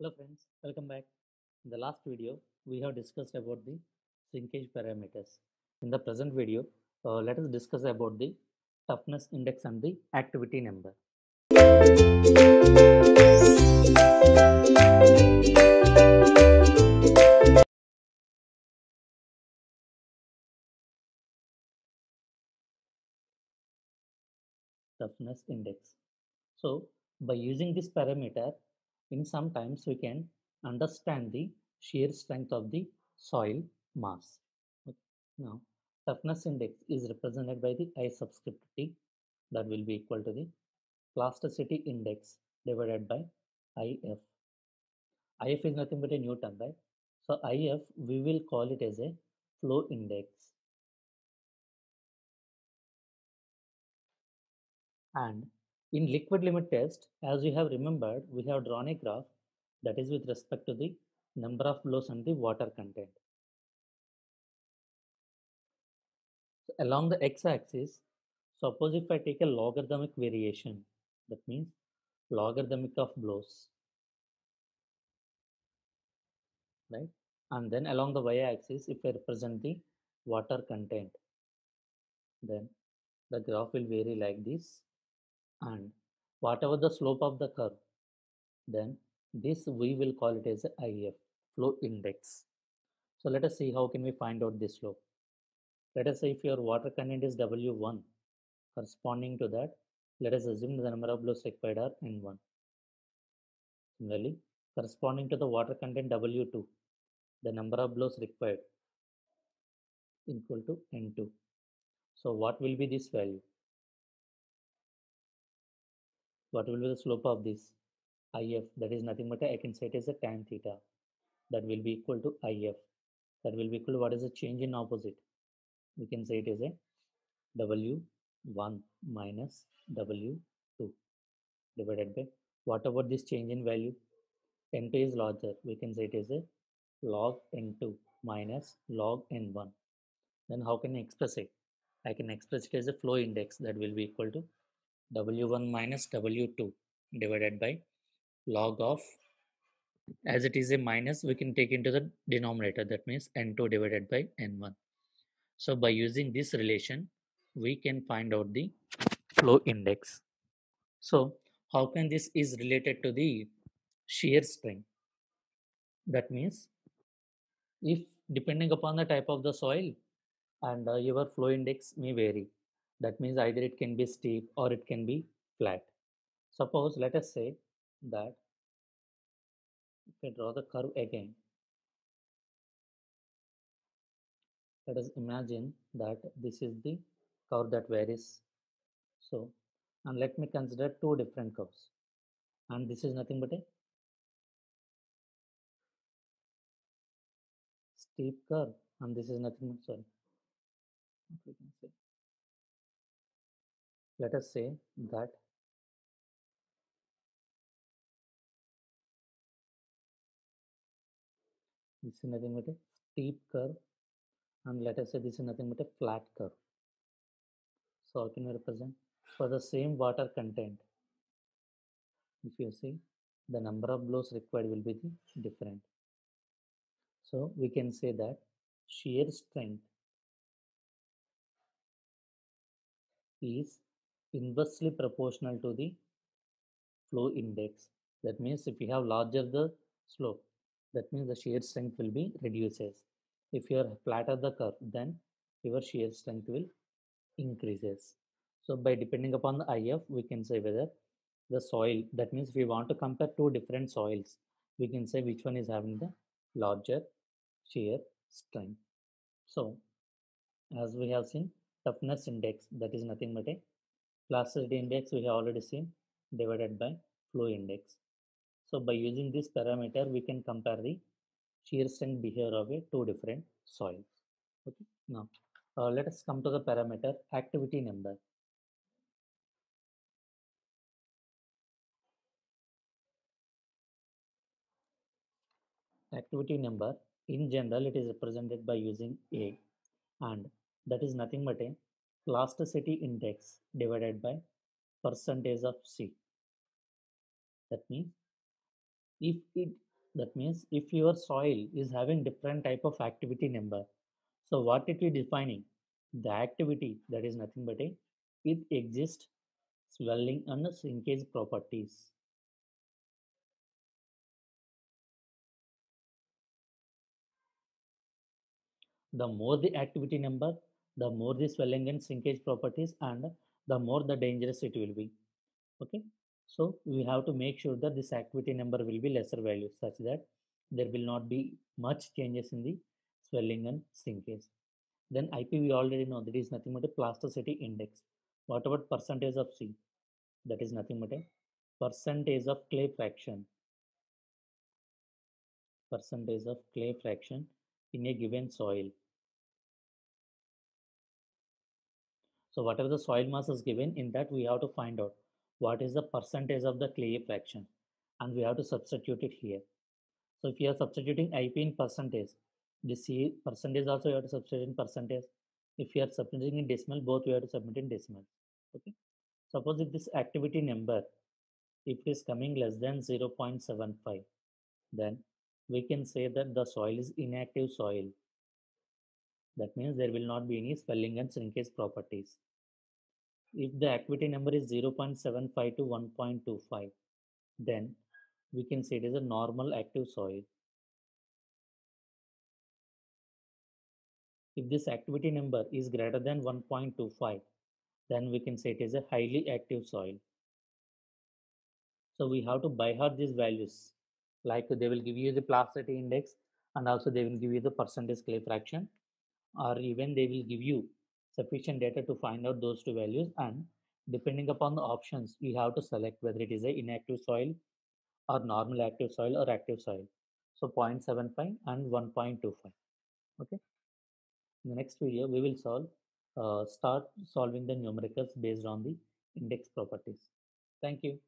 Hello friends, welcome back. In the last video, we have discussed about the shrinkage parameters. In the present video, let us discuss about the toughness index and the activity number. Toughness index. So, by using this parameter, in some times we can understand the shear strength of the soil mass. Okay. Now, toughness index is represented by the I subscript T, that will be equal to the plasticity index divided by IF. IF is nothing but a Newton, right? So, IF we will call it as a flow index. And in liquid limit test, as we have remembered, we have drawn a graph that is with respect to the number of blows and the water content. So along the x-axis, suppose if I take a logarithmic variation, that means logarithmic of blows, right? And then along the y-axis, if I represent the water content, then the graph will vary like this. And whatever the slope of the curve, then this we will call it as IF, flow index. So let us see how can we find out this slope. Let us say if your water content is W1, corresponding to that, let us assume the number of blows required are N1. Similarly, corresponding to the water content W2, the number of blows required equal to N2. So what will be this value? What will be the slope of this? IF, that is nothing but I can say it is a tan theta, that will be equal to IF, that will be equal to what is the change in opposite? We can say it is a W1 minus W2 divided by what about this change in value? N2 is larger, we can say it is a log N2 minus log N1. Then how can I express it? I can express it as a flow index, that will be equal to W1 minus W2 divided by log of, as it is a minus, we can take into the denominator, that means N2 divided by N1. So by using this relation, we can find out the flow index. So how can this is related to the shear strength? That means if depending upon the type of the soil and your flow index may vary. That means either it can be steep or it can be flat. Suppose let us say that if I draw the curve again, let us imagine that this is the curve that varies. So, and let me consider two different curves, and this is nothing but a steep curve, and this is nothing but, sorry, we can say, let us say that this is nothing but a steep curve, and let us say this is nothing but a flat curve. So how can we represent? For the same water content, if you see, the number of blows required will be different. So we can say that shear strength is inversely proportional to the flow index. That means if you have larger the slope, that means the shear strength will be reduces. If you are flatter the curve, then your shear strength will increases. So by depending upon the IF, we can say whether the soil, that means if we want to compare two different soils, we can say which one is having the larger shear strength. So as we have seen, toughness index, that is nothing but a plasticity index we have already seen, divided by flow index. So by using this parameter, we can compare the shear strength behavior of two different soils. Okay. Now let us come to the parameter activity number. Activity number in general it is represented by using A, and that is nothing but a plasticity index divided by percentage of C. That means if it That means if your soil is having different type of activity number, so what it is defining? The activity, that is nothing but it exists swelling and shrinkage properties. The more the activity number, the more the swelling and shrinkage properties, and the more the dangerous it will be. Okay, so we have to make sure that this activity number will be lesser value such that there will not be much changes in the swelling and shrinkage. Then IP we already know, that is nothing but a plasticity index. What about percentage of C? That is nothing but a percentage of clay fraction. Percentage of clay fraction in a given soil. So whatever the soil mass is given, in that we have to find out what is the percentage of the clay fraction, and we have to substitute it here. So if you are substituting IP in percentage, this percentage also you have to substitute in percentage. If you are substituting in decimal, both you have to submit in decimal. Okay. Suppose if this activity number, if it is coming less than 0.75, then we can say that the soil is inactive soil. That means there will not be any swelling and shrinkage properties. If the activity number is 0.75 to 1.25, then we can say it is a normal active soil. If this activity number is greater than 1.25, then we can say it is a highly active soil. So we have to by heart these values. Like they will give you the plasticity index, and also they will give you the percentage clay fraction, or even they will give you sufficient data to find out those two values, and depending upon the options we have to select whether it is a inactive soil or normal active soil or active soil. So 0.75 and 1.25. Okay, in the next video we will solve start solving the numericals based on the index properties. Thank you.